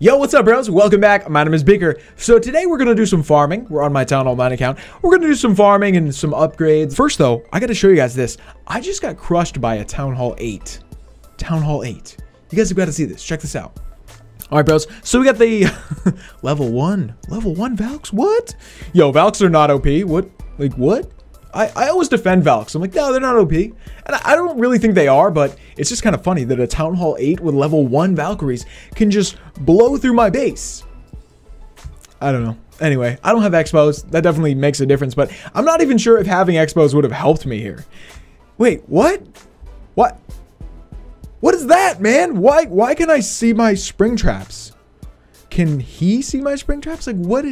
Yo, what's up, bros? Welcome back. My name is Bicker. So today we're going to do some farming. We're on my Town Online account. We're going to do some farming and some upgrades. First, though, I got to show you guys this. I just got crushed by a Town Hall 8. Town Hall 8. You guys have got to see this. Check this out. All right, bros. So we got the level 1. Level 1 Valks? What? Yo, Valks are not OP. What? Like, what? I always defend Valks. I'm like, no, they're not OP. And I don't really think they are, but it's just kind of funny that a Town Hall 8 with level 1 Valkyries can just blow through my base. I don't know. Anyway, I don't have Expos. That definitely makes a difference, but I'm not even sure if having Expos would have helped me here. Wait, what? What? What is that, man? Why can I see my spring traps? Can he see my spring traps? Like, what?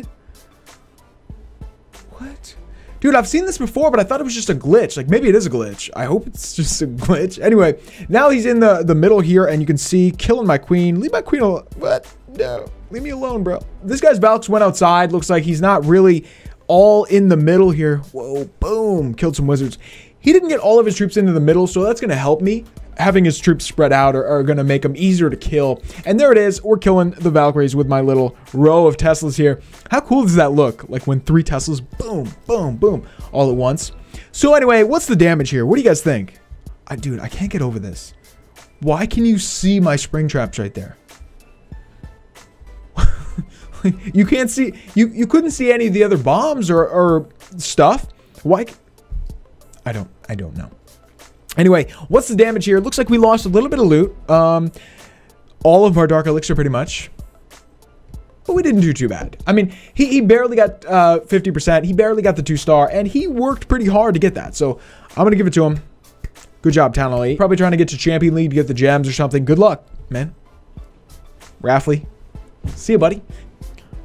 What? Dude, I've seen this before, but I thought it was just a glitch. Like, maybe it is a glitch. I hope it's just a glitch. Anyway, now he's in the middle here, and you can see killing my queen. Leave my queen alone. What? No. Leave me alone, bro. This guy's Valks went outside. Looks like he's not really all in the middle here. Whoa, boom. Killed some wizards. He didn't get all of his troops into the middle, so that's going to help me. Having his troops spread out are going to make them easier to kill. And there it is. We're killing the Valkyries with my little row of Teslas here. How cool does that look? Like when three Teslas, boom, boom, boom, all at once. So anyway, what's the damage here? What do you guys think? Dude, I can't get over this. Why can you see my spring traps right there? You can't see, you couldn't see any of the other bombs or stuff. Why? I don't know. Anyway, what's the damage here? Looks like we lost a little bit of loot. All of our Dark Elixir, pretty much. But we didn't do too bad. I mean, he barely got 50%. He barely got the 2-star. And he worked pretty hard to get that. So, I'm going to give it to him. Good job, Town Hall 8. Probably trying to get to Champion League to get the gems or something. Good luck, man. Raffly. See ya, buddy.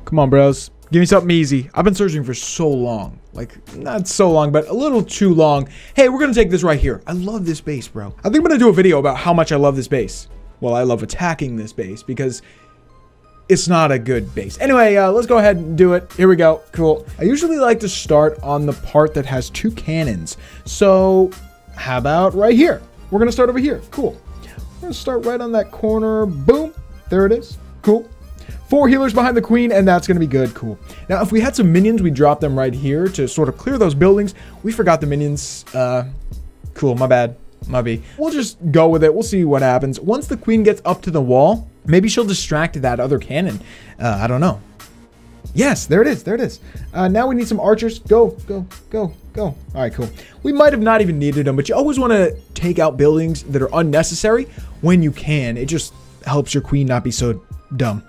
Come on, bros. Give me something easy. I've been searching for so long. Like, not so long, but a little too long. Hey, we're going to take this right here. I love this base, bro. I think I'm going to do a video about how much I love this base. Well, I love attacking this base because it's not a good base. Anyway, let's go ahead and do it. Here we go. Cool. I usually like to start on the part that has two cannons. So, how about right here? We're going to start over here. Cool. We're going to start right on that corner. Boom. There it is. Cool. 4 healers behind the queen, and that's going to be good. Cool. Now, if we had some minions, we'd drop them right here to sort of clear those buildings. We forgot the minions. Cool. My bad. My B. We'll just go with it. We'll see what happens. Once the queen gets up to the wall, maybe she'll distract that other cannon. I don't know. Yes, there it is. There it is. Now we need some archers. Go, go, go, go. All right, cool. We might have not even needed them, but you always want to take out buildings that are unnecessary when you can. It just helps your queen not be so dumb.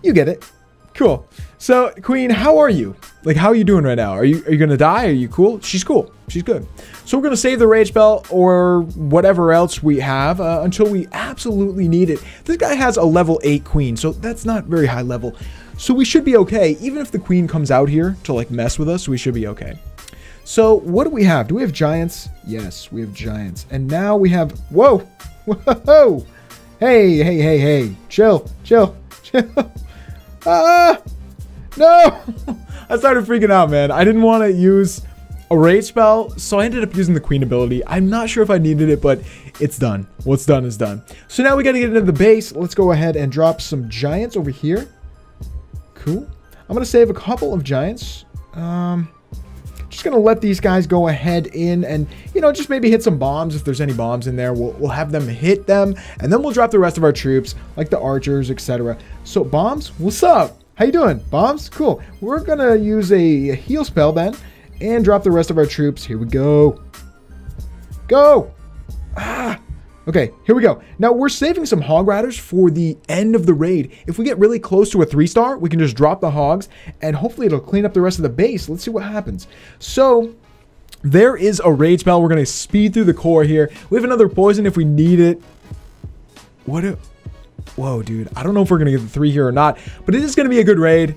You get it. Cool. So, queen, how are you? Like, how are you doing right now? Are you going to die? Are you cool? She's cool. She's good. So, we're going to save the Rage Bell or whatever else we have until we absolutely need it. This guy has a level 8 queen, so that's not very high level. So, we should be okay. Even if the queen comes out here to, like, mess with us, we should be okay. So, what do we have? Do we have giants? Yes, we have giants. And now we have... Whoa! Whoa! Hey, hey, hey, hey. Chill. Chill. Chill. No, I started freaking out, man. I didn't want to use a rage spell, so I ended up using the queen ability. I'm not sure if I needed it, but it's done. What's done is done. So now we got to get into the base. Let's go ahead and drop some giants over here. Cool. I'm going to save a couple of giants. Just going to let these guys go ahead in and, you know, just maybe hit some bombs. If there's any bombs in there, we'll have them hit them. And then we'll drop the rest of our troops, like the archers, etc. So, bombs, what's up? How you doing? Bombs? Cool. We're going to use a heal spell then and drop the rest of our troops. Here we go. Go! Ah! Okay, here we go. Now, we're saving some hog riders for the end of the raid. If we get really close to a 3-star, we can just drop the hogs, and hopefully it'll clean up the rest of the base. Let's see what happens. So, there is a rage spell. We're going to speed through the core here. We have another poison if we need it. What a... Whoa, dude. I don't know if we're going to get the 3 here or not, but it is going to be a good raid.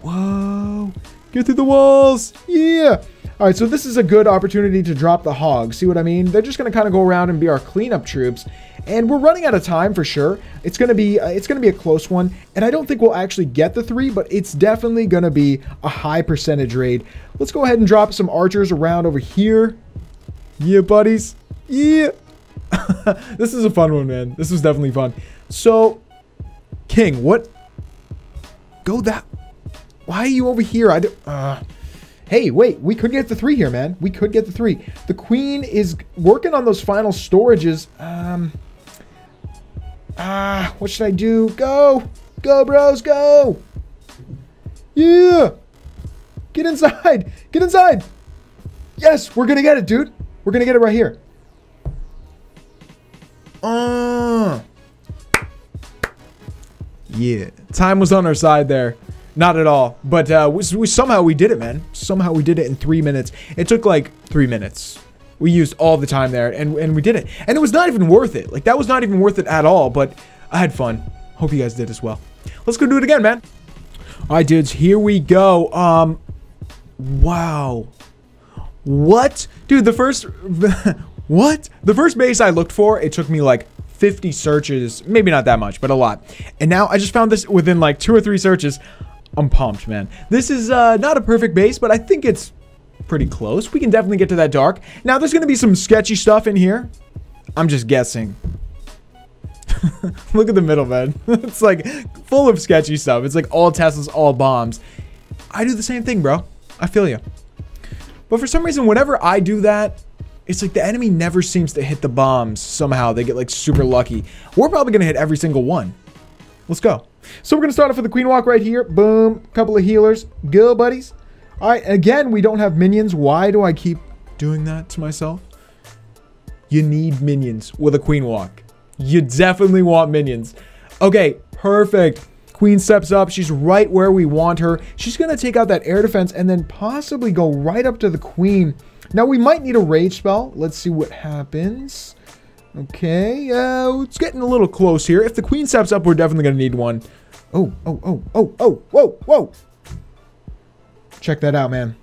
Whoa. Get through the walls. Yeah. All right, so this is a good opportunity to drop the hogs. See what I mean? They're just going to kind of go around and be our cleanup troops. And we're running out of time for sure. It's going to be a close one. And I don't think we'll actually get the 3, but it's definitely going to be a high percentage raid. Let's go ahead and drop some archers around over here. Yeah, buddies. Yeah. This is a fun one, man. This was definitely fun. So, King, what Go that... Why are you over here? I don't... Hey, wait, we could get the three here, man. We could get the three. The queen is working on those final storages. What should I do? Go! Go, bros, go! Yeah! Get inside! Get inside! Yes, we're gonna get it, dude! We're gonna get it right here. Yeah. Time was on our side there. Not at all. But somehow we did it, man. Somehow we did it in 3 minutes. It took like 3 minutes. We used all the time there, and we did it. And it was not even worth it. Like, that was not even worth it at all, but I had fun. Hope you guys did as well. Let's go do it again, man. All right, dudes, here we go. Wow. What? Dude, the first... What? The first base I looked for, it took me like 50 searches. Maybe not that much, but a lot. And now I just found this within like 2 or 3 searches. I'm pumped, man. This is not a perfect base, but I think it's pretty close. We can definitely get to that dark. Now, there's going to be some sketchy stuff in here. I'm just guessing. Look at the middle, man. It's like full of sketchy stuff. It's like all Teslas, all bombs. I do the same thing, bro. I feel you. But for some reason, whenever I do that, it's like the enemy never seems to hit the bombs somehow. They get like super lucky. We're probably going to hit every single one. Let's go. So we're going to start off with the queen walk right here. Boom. Couple of healers. Go, buddies. All right. Again, we don't have minions. Why do I keep doing that to myself? You need minions with a queen walk. You definitely want minions. Okay. Perfect. Queen steps up. She's right where we want her. She's going to take out that air defense and then possibly go right up to the queen. Now, we might need a rage spell. Let's see what happens. Okay, it's getting a little close here. If the queen steps up, we're definitely going to need one. Oh, whoa, whoa. Check that out, man.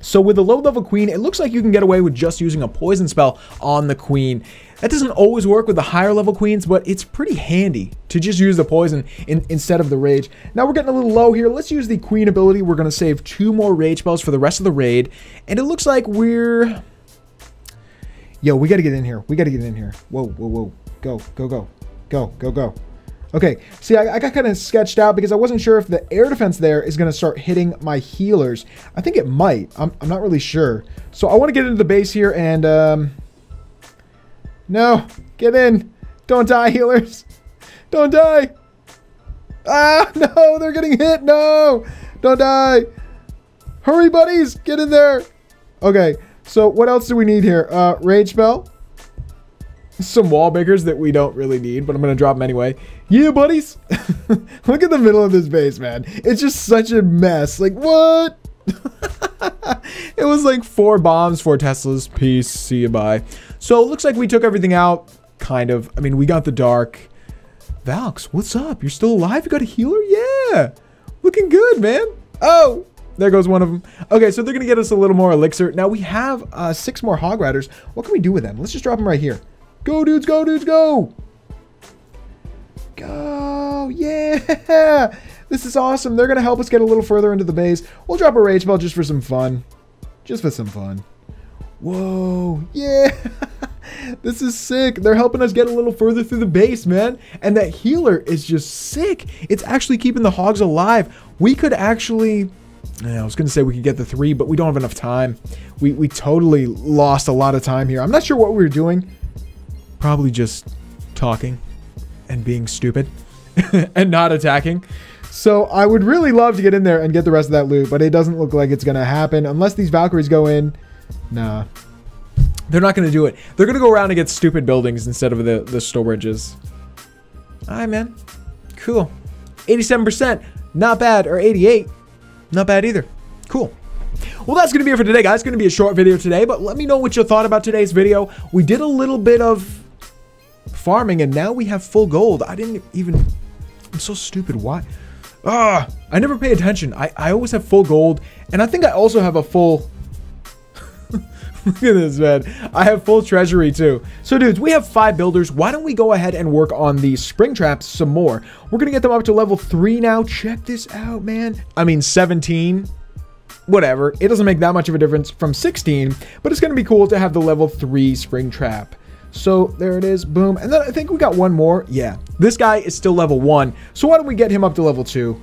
So with a low-level queen, it looks like you can get away with just using a poison spell on the queen. That doesn't always work with the higher-level queens, but it's pretty handy to just use the poison instead of the rage. Now we're getting a little low here. Let's use the queen ability. We're going to save 2 more rage spells for the rest of the raid. And it looks like we're... Yo, we got to get in here. We got to get in here. Whoa, whoa, whoa. Go, go, go. Go, go, go. Okay. See, I got kind of sketched out because I wasn't sure if the air defense there is going to start hitting my healers. I think it might. I'm not really sure. So I want to get into the base here and... No. Get in. Don't die, healers. Don't die. Ah, no. They're getting hit. No. Don't die. Hurry, buddies. Get in there. Okay. So what else do we need here? Rage spell. Some wall bakers that we don't really need, but I'm going to drop them anyway. Yeah, buddies. Look at the middle of this base, man. It's just such a mess. Like, what? It was like 4 bombs, 4 Teslas. Peace. See you. Bye. So it looks like we took everything out. Kind of. I mean, we got the dark. Valks, what's up? You're still alive? You got a healer? Yeah. Looking good, man. Oh. There goes one of them. Okay, so they're going to get us a little more elixir. Now, we have 6 more hog riders. What can we do with them? Let's just drop them right here. Go, dudes, go, dudes, go. Go, yeah. This is awesome. They're going to help us get a little further into the base. We'll drop a rage ball just for some fun. Just for some fun. Whoa, yeah. This is sick. They're helping us get a little further through the base, man. And that healer is just sick. It's actually keeping the hogs alive. We could actually... I was going to say we could get the 3, but we don't have enough time. We totally lost a lot of time here. I'm not sure what we were doing. Probably just talking and being stupid and not attacking. So I would really love to get in there and get the rest of that loot, but it doesn't look like it's going to happen unless these Valkyries go in. Nah, they're not going to do it. They're going to go around and get stupid buildings instead of the storages. All right, man. Cool. 87%. Not bad. Or 88. Not bad either. Cool. Well, that's going to be it for today, guys. It's going to be a short video today, but let me know what you thought about today's video. We did a little bit of farming, and now we have full gold. I didn't even... I'm so stupid. Why? Ah, I never pay attention. I always have full gold, and I think I also have a full... Look at this, man. I have full treasury, too. So, dudes, we have 5 builders. Why don't we go ahead and work on the spring traps some more? We're going to get them up to level 3 now. Check this out, man. I mean, 17. Whatever. It doesn't make that much of a difference from 16, but it's going to be cool to have the level 3 spring trap. So, there it is. Boom. And then I think we got one more. Yeah. This guy is still level 1. So, why don't we get him up to level 2?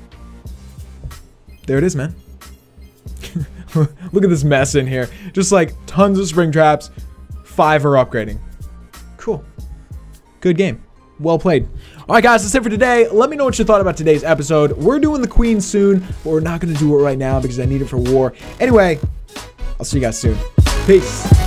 there it is, man. Look at this mess in here. Just like tons of spring traps. 5 are upgrading. Cool. Good game. Well played. All right, guys, that's it for today. Let me know what you thought about today's episode. We're doing the queen soon, but we're not going to do it right now because I need it for war. Anyway, I'll see you guys soon. Peace.